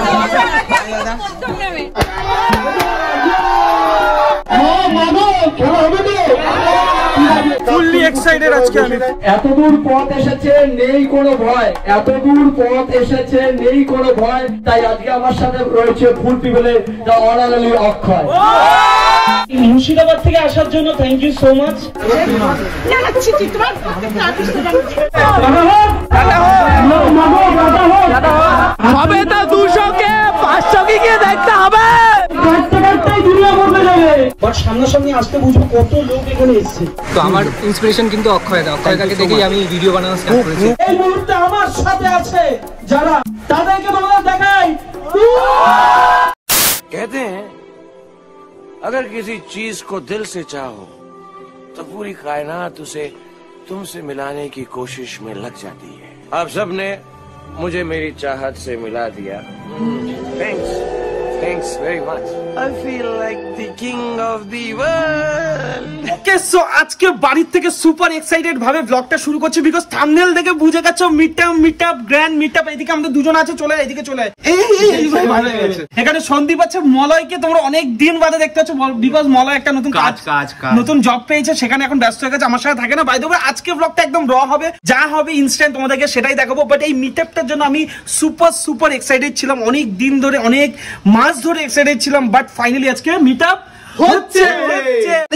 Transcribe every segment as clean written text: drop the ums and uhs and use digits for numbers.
Fully excited আজকে আমি এত দূর পথ এসেছে নেই কোনো ভয় তাই আজকে আমার সাথে রয়েছে ফুল পিপলে দা অনালি অক্ষয় মুর্শিদাবাদ থেকে আসার জন্য থ্যাঙ্ক ইউ সো মাচ না না কিছু চিত্র হবে তো 200 কে 500 কে দেখতে হবে সামনাসামনি আসতে বুঝবো কত লোক এখানে এসেছে তো আমার ইন্সপিরেশন কিন্তু অক্ষয় দা অক্ষয়কে দেখেই আমি ভিডিও বানানো স্টার্ট করেছি এই মুহূর্তে আমার সাথে আছে যারা তাদেরকে বাংলা দেখাই कहते हैं अगर किसी चीज को दिल से चाहो तो पूरी कायनात उसे तुमसे मिलाने की कोशिश में लग जाती है आप सबने मुझे मेरी चाहत से मिला दिया thanks Thanks very much. I feel like the king of the world. Okay, so আজকে বাড়ি থেকে super excited ভাবে vlogটা শুরু করছি because thumbnail দেখে বুঝে গেছো meet up grand meet up এদিকে আমরা দুজন আছে চলে এদিকে চলে এই ভাই ভালো হয়েছে এখানে সন্দীপ আছে মলয়কে তোমরা অনেক দিন বাদে দেখতে আছো because মলয় একটা নতুন কাজ নতুন জব পেয়েছে সেখানে এখন ব্যস্ত হয়ে গেছে আমার সাথে থাকে না বাই দ্য ওয়ে আজকে vlogটা একদম raw হবে যা হবে ইনস্ট্যান্ট তোমাদেরকে সেটাই দেখাবো বাট এই meet upটার জন্য আমি super excited ছিলাম অনেক দিন ধরে অনেক ধরে এক্সাইটেড ছিলাম বাট ফাইনালি আজকে মিট আপ হচ্ছে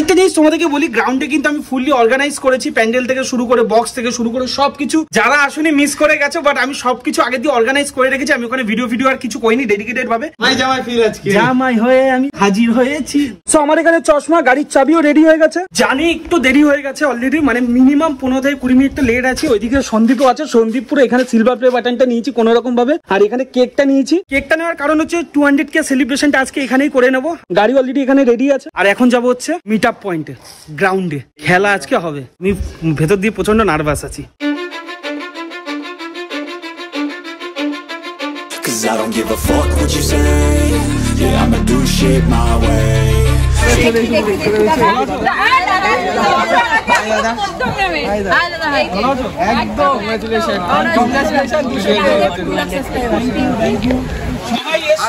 একটা জিনিস তোমাদেরকে বলি গ্রাউন্ডে কিন্তু আমি ফুললি অর্গানাইজ করেছি প্যান্ডেল থেকে শুরু করে বক্স থেকে শুরু করে সবকিছু যারা আসলে মিস করে গেছে বাট আমি সবকিছু আগে দিয়ে অর্গানাইজ করে রেখেছি আমি ওখানে ভিডিও আর কিছু কইনি ডেডিকেটেড ভাবে ভাই জামাই ফিল আজকে জামাই হয়ে আমি হাজির হয়েছি সো আমার এখানে চশমা গাড়ির চাবিও রেডি হয়ে গেছে জানি একটু দেরি হয়ে গেছে অলরেডি মানে মিনিমাম 15 থেকে 20 মিনিট লেট আছে ওইদিকে সন্দীপও আছে সন্দীপ পুরো এখানে সিলভার প্লে বাটনটা নিয়েছি কোন রকম ভাবে আর এখানে কেকটা নিয়েছি কেকটা নেওয়ার কারণ হচ্ছে 200k সেলিব্রেশনটা আজকে এখানেই করে নেব গাড়ি অলরেডি এখানে রেডি আছে আর এখন যাব হচ্ছে মিট আপ পয়েন্টে গ্রাউন্ডে খেলা আজকে হবে আমি ভেতর দিয়ে প্রচন্ড নার্ভাস আছি আমাদের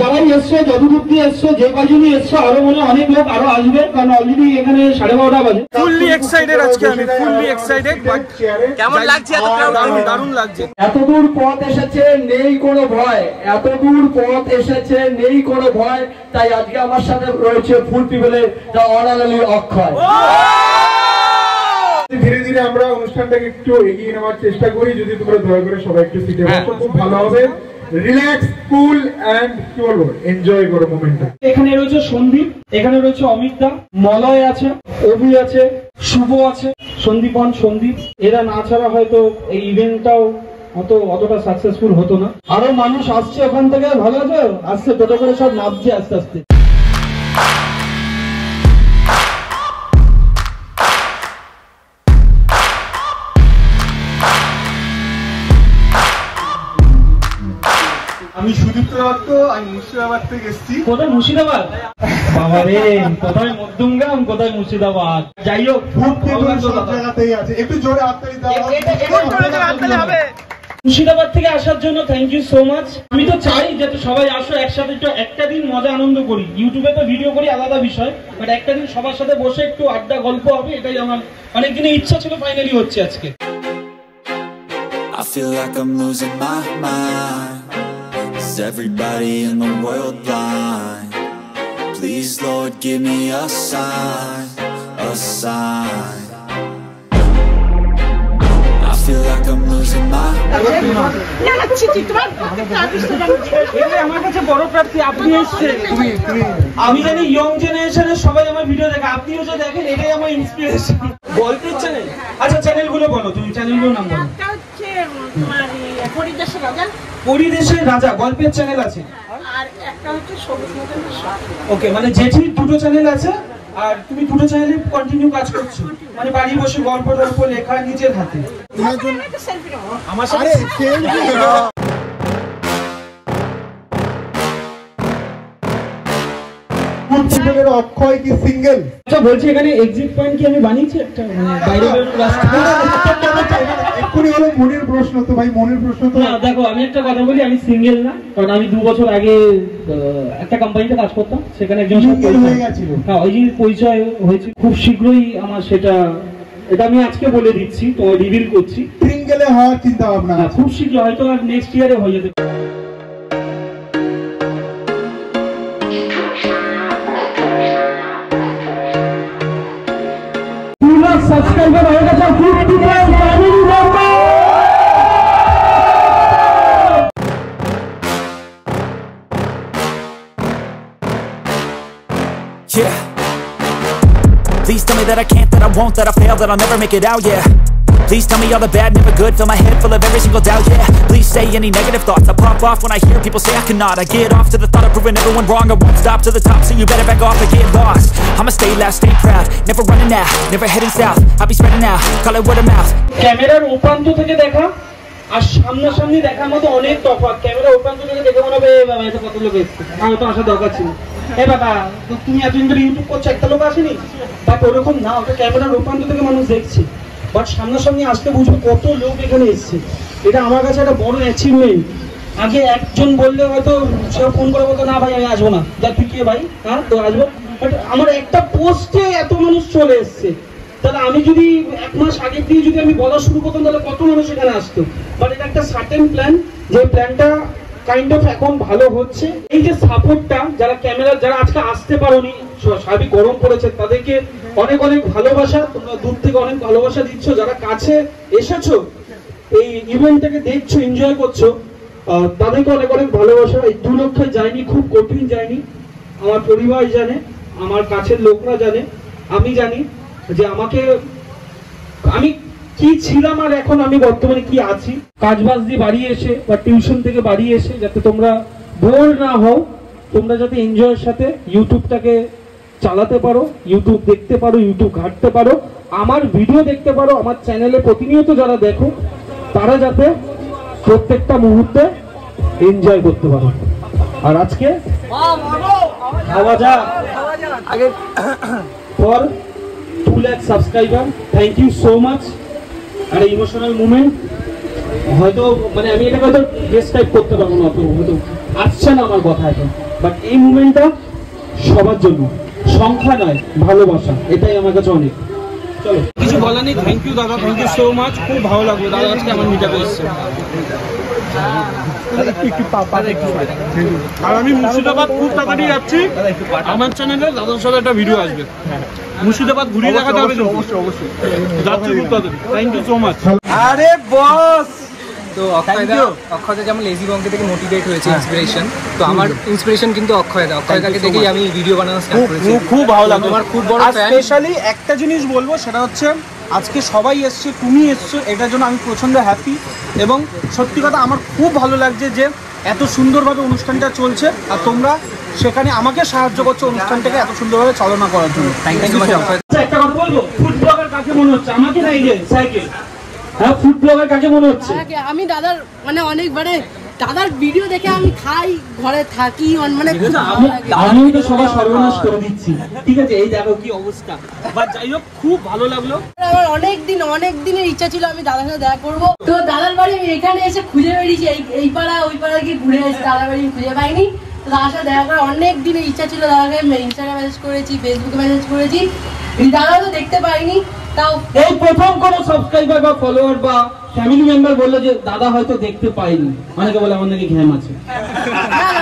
যারাই এসছো যতদূর দিয়ে এসছো যে কজনই এসছো আরো মনে অনেক লোক আরো আসবে কারণ অলরেডি এখানে 12:30টা বাজে ফুললি এক্সাইটেড আজকে আমি ফুললি এক্সাইটেড বাট কেমন লাগছে এত ক্রাউড দারুণ লাগছে এতদূর পথ এসেছে নেই কোনো ভয় তাই আজকে আমার সাথে রয়েছে ফুল পিপলের দা অনালি অক্ষয় ধীরে ধীরে আমরা অনুষ্ঠানটাকে একটু এগিয়ে নেওয়ার চেষ্টা করি যদি তোমরা দয়া করে সবাই একটু সিটে বসো খুব ভালো হবে relax cool and cure enjoy করো মোমেন্টটা এখানে রয়েছে সন্দীপ এখানে রয়েছে অমিত দা মলয় আছে অভি আছে শুভ আছে সন্দীপন সন্দীপ এরা না ছাড়া হয়তো এই ইভেন্টটাও অতটা সাকসেসফুল হতো না আরো মানুষ আসছে ওখান থেকে ভালো আছে আসছে টোটো করে সব নাচছে আস্তে আস্তে আমি সুদীপ্ত দত্ত আমি মুর্শিদাবাদ থেকে এসেছি কোথায় মুর্শিদাবাদ বাবা রে কোথায় মধ্যমগ্রাম কোথায় মুর্শিদাবাদ যাই হোক ফুড টেবিল সব জায়গাতেই আছে একটু জোরে হাততালি দাও হবে মুর্শিদাবাদ থেকে আসার জন্য থ্যাংক ইউ সো মাচ আমি তো চাই যাতে সবাই আসো একসাথে একটু একটা দিন মজা আনন্দ করি ইউটিউবে তো ভিডিও করি আলাদা বিষয় বাট একটা দিন সবার সাথে বসে একটু আড্ডা গল্প হবে এটাই আমার অনেকদিনের ইচ্ছা ছিল ফাইনালি হচ্ছে আজকে I feel like I'm losing my mind Is everybody in the world blind? Please, Lord, give me a sign, a sign. I feel like I'm losing my পরিদেশের রাজা গল্পের চ্যানেল আছে আর একটা হচ্ছে সবুজ মতন ওকে মানে যেটি দুটো চ্যানেল আছে আর তুমি দুটো চ্যানেলে কন্টিনিউ কাজ করছো মানে বাড়ি বসে গল্প টল্প লেখা নিজের হাতে। অক্ষয় কি সিঙ্গেল? আচ্ছা বলছি এখানে এক্সিট পয়েন্ট কি আমি বানিয়েছি একটা বাইরে বেরোনোর রাস্তা? দেখো আমি একটা কথা বলি, আমি সিঙ্গেল না, কারণ আমি 2 বছর আগে একটা কোম্পানিতে কাজ করতাম, সেখানে একজন পরিচয় হয়েছে। খুব শীঘ্রই আমার সেটা, এটা আমি আজকে বলে দিচ্ছি, তো রিভিল করছি, সিঙ্গেলে হওয়ার চিন্তা ভাবনা খুব শীঘ্র হয়তো আর নেক্সট ইয়ারে হয়ে যেতে। সাবস্ক্রাইবার হয়ে গেছে। Yeah. Please tell me that I can't, that I won't, that I fail, that I'll never make it out, yeah. Please tell me all the bad, never good, fill my head full of every single doubt, yeah. Please say any negative thoughts, I pop off when I hear people say I cannot. I get off to the thought of proving everyone wrong, I won't stop to the top, so you better back off or get lost. I'ma stay loud, stay proud, never running out, never heading south, I'll be spreading out, call it word of mouth. Camera open to the camera. আর সামনাসামনি দেখার মতো অনেক তফাৎ। Camera open করে দেখে মনে হবে কত লোক এসছে, আমার তো আসা দরকার ছিল। এ বাবা তুমি এতদিন ধরে ইউটিউব করছো, একটা লোক আসেনি? বাট ওরকম না, ওটা ক্যামেরার ওপেন থেকে মানুষ দেখছে, বাট সামনাসামনি আসতে বুঝবো কত লোক এখানে এসছে। এটা আমার কাছে একটা বড় অ্যাচিভমেন্ট। আগে একজন বললে হয়তো সে ফোন করে বলতো, না ভাই আমি আসবো না, যা তুই কে ভাই, হ্যাঁ তো আসবো। বাট আমার একটা পোস্টে এত মানুষ চলে এসছে, তাহলে আমি যদি 1 মাস আগে দিয়ে যদি আমি বলা শুরু করতাম তাহলে কত মানুষ এখানে আসতো। বাট এটা একটা সার্টেন প্ল্যান, যে প্ল্যানটা কাইন্ড অফ এখন ভালো হচ্ছে। এই যে সাপোর্টটা, যারা ক্যামেরা, যারা আজকে আসতে পারোনি, সবই গরম পড়েছে, তাদেরকে অনেক অনেক ভালোবাসা। তোমরা দূর থেকে অনেক ভালোবাসা দিচ্ছ, যারা কাছে এসেছো এই ইভেন্টটাকে দেখছো, এনজয় করছো, তাদেরকে অনেক অনেক ভালোবাসা। এই 2 লক্ষ যায়নি, খুব কঠিন যায়নি, আমার পরিবার জানে, আমার কাছের লোকরা জানে, আমি জানি যে আমাকে, আমি কি ছিলাম আর এখন আমি বর্তমানে কি আছি। কাজবাজ দিয়ে বাড়ি এসে বা টিউশন থেকে বাড়ি এসে যাতে তোমরা বোর না হও, তোমরা যাতে এনজয়ের সাথে ইউটিউবটাকে চালাতে পারো, ইউটিউব দেখতে পারো, ইউটিউব ঘাঁটতে পারো, আমার ভিডিও দেখতে পারো। আমার চ্যানেলে প্রতিনিয়ত যারা দেখো তারা যাতে প্রত্যেকটা মুহূর্তে এনজয় করতে পারো। আর আজকে খাওয়া যা আগে পর 2 lakh subscriber, thank you so much. একটা ইমোশনাল মুভমেন্ট, হয়তো মানে আমি এটাকে হয়তো ডেসক্রাইব করতে পারবো না, হয়তো আসছে না আমার কথা এখন, বাট এই মুভমেন্টটা সবার জন্য, সংখ্যা নয় ভালোবাসা, এটাই আমার কাছে অনেক। চলো কিছু বলার নেই, থ্যাংক ইউ দাদা, থ্যাংক ইউ সো মাচ, খুব ভালো লাগলো দাদা আজকে আমার মিট আপ এসেছে। আর আমি মুর্শিদাবাদ খুব তাড়াতাড়ি যাচ্ছি, আমার চ্যানেলে দাদার সাথে একটা ভিডিও আসবে, মুর্শিদাবাদ ঘুরিয়ে দেখাতে হবে। অবশ্যই অবশ্যই যাচ্ছি খুব তাড়াতাড়ি। Thank you so much. আরে বস তো অক্ষয়দা যেমন লেজি বঙ্কে থেকে মোটিভেট হয়েছে, ইন্সপিরেশন, তো আমার ইন্সপিরেশন কিন্তু অক্ষয়দা। অক্ষয়দাকে দেখেই আমি ভিডিও বানানো স্টার্ট করেছি, খুব ভালো লাগলো, আমার খুব বড় ফ্যান। স্পেশালি একটা জিনিস বলবো, সেটা হচ্ছে আজকে সবাই এসছে, তুমি এসছো, এটার জন্য আমি প্রচণ্ড হ্যাপি। এবং সত্যি কথা আমার খুব ভালো লাগছে যে এত সুন্দরভাবে অনুষ্ঠানটা চলছে, আর তোমরা সেখানে আমাকে সাহায্য করছো অনুষ্ঠানটাকে এত সুন্দরভাবে চালনা করার জন্য। একটা কথা বলবো, ফুড ব্লগার কাকে মনে হচ্ছে? আমাকে না, এই যে সাইকেল, হ্যাঁ ফুড ব্লগার কাকে মনে হচ্ছে? আমি দাদার মানে অনেকবারে দাদার ভিডিও দেখে আমি খাই, ঘরে থাকি, মানে আমি তো সবাই সর্বনাশ করে দিচ্ছি, ঠিক আছে? এই দেখো কি অবস্থা। বাট যাই হোক খুব ভালো লাগলো, আমার অনেক দিনের ইচ্ছা ছিল আমি দাদার সাথে দেখা করবো, তো দাদার বাড়ি আমি এখানে এসে খুঁজে বেরিয়েছি, এই পাড়া ওই পাড়া গিয়ে ঘুরে এসেছি, দাদার বাড়ি খুঁজে পাইনি। তো দাদার সাথে দেখা করার অনেক দিনের ইচ্ছা ছিল, দাদাকে ইনস্টাগ্রামে মেসেজ করেছি, ফেসবুকে মেসেজ করেছি, দাদা তো দেখতে পাইনি। তাও এই প্রথম কোনো সাবস্ক্রাইবার বা ফলোয়ার বা ফ্যামিলি মেম্বার বললো যে দাদা হয়তো দেখতে পাইনি। অনেকে বলে আমার নাকি ঘ্যাম আছে,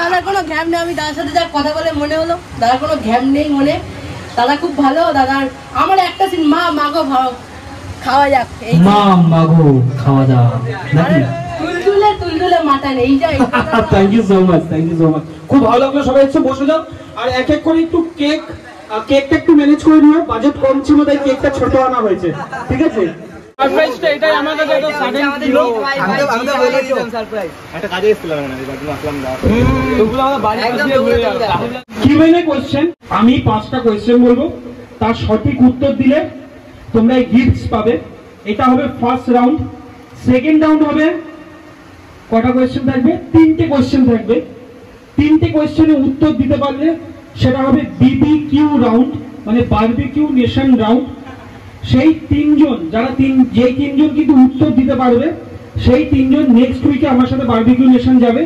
দাদার কোনো ঘ্যাম নেই। আমি দাদার সাথে যা কথা বলে মনে হলো দাদার কোনো ঘ্যাম নেই মনে, দাদা খুব ভালো। দাদার আমার একটা সিন, মা মাগো খাওয়া যাক, এই মা মাগো খাওয়া যাক নাকি তুলতুলে তুলতুলে মাথা নেই যাই। Thank you so much, thank you so much, খুব ভালো লাগলো। সবাই একটু বসে যাও, আর এক এক করে একটু কেকটা একটু ম্যানেজ করে নিও, বাজেট কম ছিল তাই কেকটা ছোট আনা হয়েছে, ঠিক আছে? সারপ্রাইজটা এটাই আমার কাছে তো সাডেন ছিল, আমরা হয়ে গেছি সারপ্রাইজ, একটা কাজে এসেছিলাম না, বাট আসলাম না, তোগুলো আমরা বাড়ি গিয়ে ঘুরে যাব। কি মানে কোশ্চেন? আমি 5টা কোশ্চেন বলবো, তার সঠিক উত্তর দিলে তোমরা এই গিফটস পাবে। এটা হবে ফার্স্ট রাউন্ড। সেকেন্ড রাউন্ড হবে কটা কোশ্চেন থাকবে? তিনটে কোশ্চেন থাকবে। তিনটে কোশ্চেনে উত্তর দিতে পারলে সেটা হবে বিবিকিউ রাউন্ড, মানে বারবিকিউ নেশন রাউন্ড। সেই তিনজন যারা তিনজন কিন্তু উত্তর দিতে পারবে, সেই তিনজন নেক্সট উইকে আমার সাথে বারবিকিউ নেশন যাবে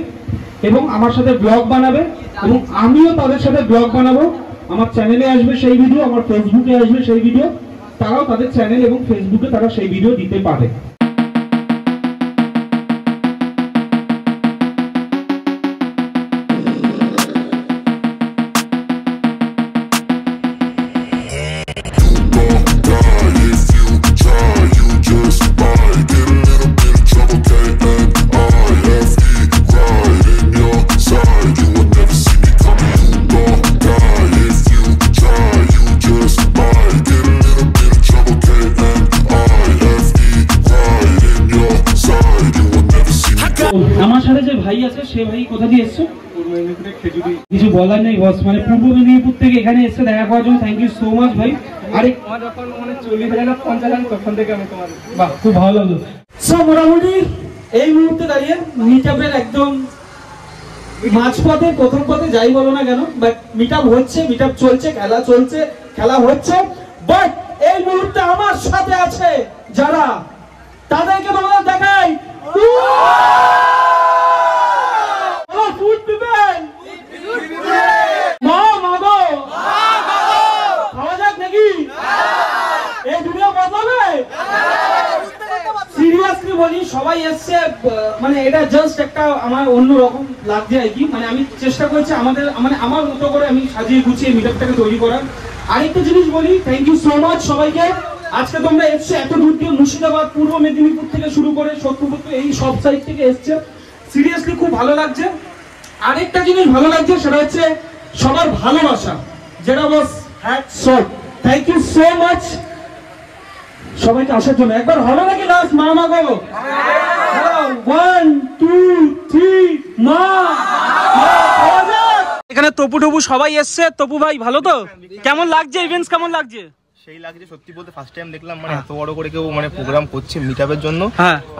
এবং আমার সাথে ব্লগ বানাবে এবং আমিও তাদের সাথে ব্লগ বানাবো। আমার চ্যানেলে আসবে সেই ভিডিও, আমার ফেসবুকে আসবে সেই ভিডিও। তারাও তাদের চ্যানেল এবং ফেসবুকে তারা সেই ভিডিও দিতে পারে। কিছু বলার নেই বস, মানে পূর্ব মেদিনীপুর থেকে এখানে এসে দেখা করার জন্য থ্যাংক ইউ সো মাচ ভাই। আরে যখন মানে 40 না 50 তখন থেকে আমি তোমার বাহ খুব ভালো লাগলো। সো মোটামুটি এই মুহূর্তে দাঁড়িয়ে মিটআপের একদম মাঝপথে, প্রথম পথে যাই বলো না কেন, বাট মিটআপ হচ্ছে, মিটআপ চলছে, খেলা চলছে, খেলা হচ্ছে। বাট এই মুহূর্তে আমার সাথে আছে যারা, তাদেরকে তোমাদের দেখাই। সবাই এসছে, মানে এটা জাস্ট একটা আমার অন্যরকম লাগছে আর কি। মানে আমি চেষ্টা করছি আমাদের, মানে আমার মতো করে আমি সাজিয়ে গুছিয়ে মিটআপটাকে তৈরি করার। আরেকটা জিনিস বলি, থ্যাংক ইউ সো মাচ সবাইকে। আজকে তোমরা এসছো এত দূর থেকে, মুর্শিদাবাদ, পূর্ব মেদিনীপুর থেকে শুরু করে সত্যপুর, এই সব সাইড থেকে এসছে। সিরিয়াসলি খুব ভালো লাগছে। আরেকটা জিনিস ভালো লাগছে, সেটা হচ্ছে সবার ভালোবাসা, যেটা boss hats off. Thank you so much সবাইকে আসার জন্য। একবার হলো নাকি লাস্ট মা মা গো? 1 2 3 মা। এখানে তপু টপু সবাই এসছে। তপু ভাই ভালো তো? কেমন লাগছে ইভেন্টস, কেমন লাগছে? সেই লাগছে সত্যি বলতে, ফার্স্ট টাইম দেখলাম মানে এত বড় করে কেউ মানে প্রোগ্রাম করছে মিটআপের জন্য।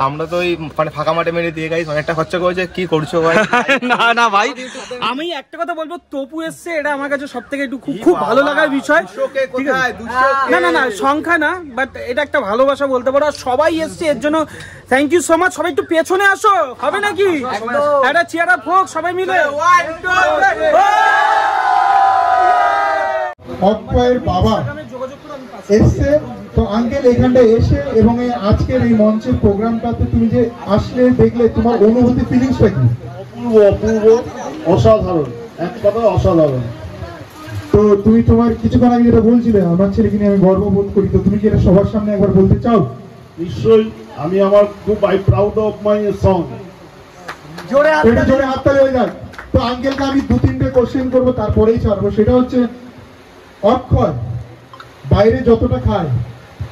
আমরা তো ওই মানে ফাঁকা মাঠে মেরে দিয়ে গাইস অনেকটা খরচা করেছে। কি করছো ভাই? না না ভাই, আমি একটা কথা বলবো, তপু এসছে এটা আমার কাছে সবথেকে একটু খুব ভালো লাগার বিষয়। না না না, সংখ্যা না, বাট এটা একটা ভালোবাসা বলতে পারো। সবাই এসছে এর জন্য থ্যাংক ইউ সো মাচ। সবাই একটু পেছনে আসো, হবে নাকি একটা চেয়ার আপ হোক সবাই মিলে। অক্ষয়ের বাবা এসছে তো আঙ্কেল, এখানটায় এসে এবং আজকের এই মঞ্চের প্রোগ্রামটাতে তুমি যে আসলে দেখলে, তোমার অনুভূতি, ফিলিংসটা কি? অপূর্ব অপূর্ব, অসাধারণ, এক কথায় অসাধারণ। তো তুমি তোমার কিছুক্ষণ আগে যেটা বলছিলে আমার ছেলেকে নিয়ে আমি গর্ববোধ করি, তো তুমি কি এটা সবার সামনে একবার বলতে চাও? নিশ্চয়ই। আমি আমার খুব I proud of my song. জোরে হাততালি হয়ে যাক। তো আঙ্কেলকে আমি 2-3টে কোশ্চেন করবো, তারপরেই ছাড়বো। সেটা হচ্ছে, অক্ষয় বাইরে যতটা খায়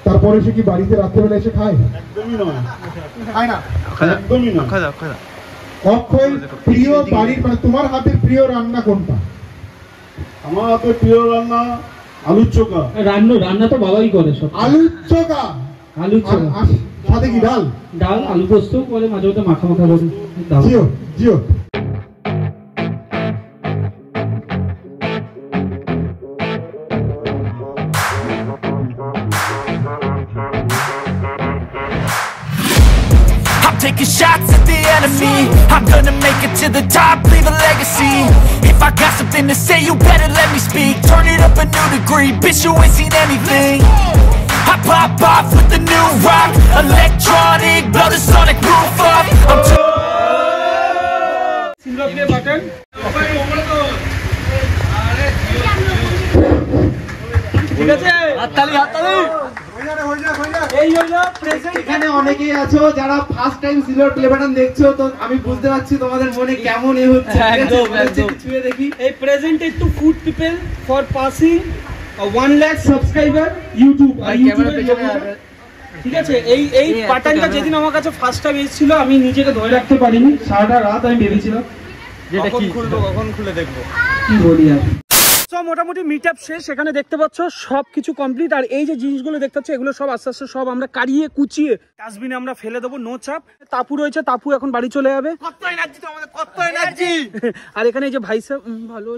তারপরে সে কি বাড়িতে রাত্রেবেলা এসে খায়? একদমই নয়, খায় না, একদমই নয়। অক্ষয় প্রিয় বাড়ির, মানে তোমার হাতের প্রিয় রান্না কোনটা? আমার হাতের প্রিয় রান্না আলুর চোখা। রান্না তো বাবাই করে সব। আলুর চোখা, আলুর চোখা সাথে কি ডাল? ডাল, আলু পোস্ত করে মাঝে মধ্যে মাখা মাখা করে। Jio Jio. Taking shots at the enemy, I'm gonna make it to the top, leave a legacy. If I got something to say, you better let me speak. Turn it up a new degree, bitch, you ain't seen anything. I pop off with the new rock, electronic, blow the sonic roof up. I'm single play button. ঠিক আছে, হাততালি হাততালি। এখানে অনেকেই আছো যারা first time silver play button দেখছো, তো আমি বুঝতে পারছি তোমাদের মনে কেমন এ হচ্ছে। ছুঁয়ে দেখি এই presented to food people for passing 1 lakh subscriber YouTube. ঠিক আছে, এই এই বাটনটা যেদিন আমার কাছে ফার্স্ট টাইম এসেছিল আমি নিজেকে ধরে রাখতে পারিনি। সারাটা রাত আমি ভেবেছিলাম যেটা কি খুলবো, কখন খুলে দেখবো, কি বলি আর। সো মোটামুটি মিটআপ শেষ, এখানে দেখতে পাচ্ছ সব কিছু কমপ্লিট। আর এই যে জিনিসগুলো দেখতে পাচ্ছ এগুলো সব আস্তে আস্তে সব আমরা কাড়িয়ে কুচিয়ে ডাস্টবিনে আমরা ফেলে দেবো, নো চাপ। তাপু রয়েছে, তাপু এখন বাড়ি চলে যাবে। আর এখানে এই যে ভাই সাহেব ভালো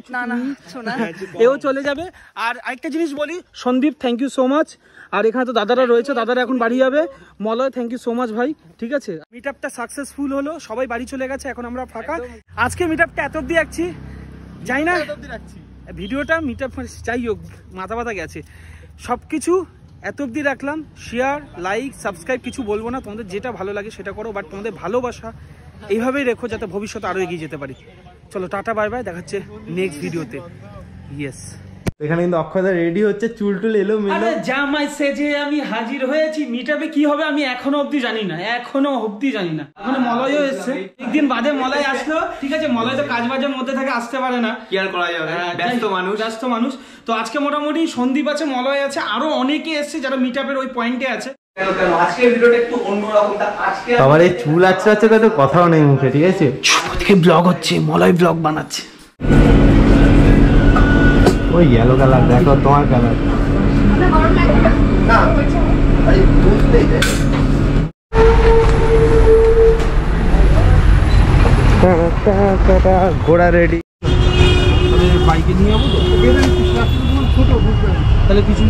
এও চলে যাবে। আর আরেকটা জিনিস বলি, Sandeep thank you so much. আর এখানে তো দাদারা রয়েছে, দাদারা এখন বাড়ি যাবে। Malay thank you so much ভাই, ঠিক আছে। মিট আপটা সাকসেসফুল হলো, সবাই বাড়ি চলে গেছে, এখন আমরা ফাঁকা। আজকে মিট আপটা এত অব্দি রাখছি, যাই না ভিডিওটা মিট আপ যাই হোক মাথা পাতা গেছে, সব কিছু এত অব্দি রাখলাম। শেয়ার লাইক সাবস্ক্রাইব কিছু বলবো না, তোমাদের যেটা ভালো লাগে সেটা করো, বাট তোমাদের ভালোবাসা এইভাবেই রেখো যাতে ভবিষ্যতে আরও এগিয়ে যেতে পারি। চলো টাটা বাই বাই, দেখা হচ্ছে নেক্সট ভিডিওতে। ইয়েস, এখানে কিন্তু অক্ষয়দা রেডি হচ্ছে, চুল টুল এলো মিলো জামাই সেজে আমি হাজির হয়েছি। মিটআপে কি হবে আমি এখনো অবধি জানি না, মানে মলয়ও এসেছে, একদিন বাদে মলয় আসলো, ঠিক আছে। মলয় তো কাজবাজের মধ্যে থাকে, আসতে পারে না, কি আর করা যাবে, ব্যস্ত মানুষ। তো আজকে মোটামুটি সন্দীপ আছে, মলয় আছে, আরো অনেকে এসেছে যারা মিটআপের ওই পয়েন্টে আছে। আজকের ভিডিওটা একটু অন্যরকম, আজকে আমার এই চুল আচ্ছা আচ্ছা কত কথাও নেই মুখে, ঠিক আছে। ব্লগ হচ্ছে, মলয় ব্লগ বানাচ্ছে, ওই ইয়েলো কালার দেখো তোমার কালার না। আরে বুঝতে দে ঘোড়া রেডি, বাইকে নিয়ে যাবো তো, ছোট তাহলে কিছু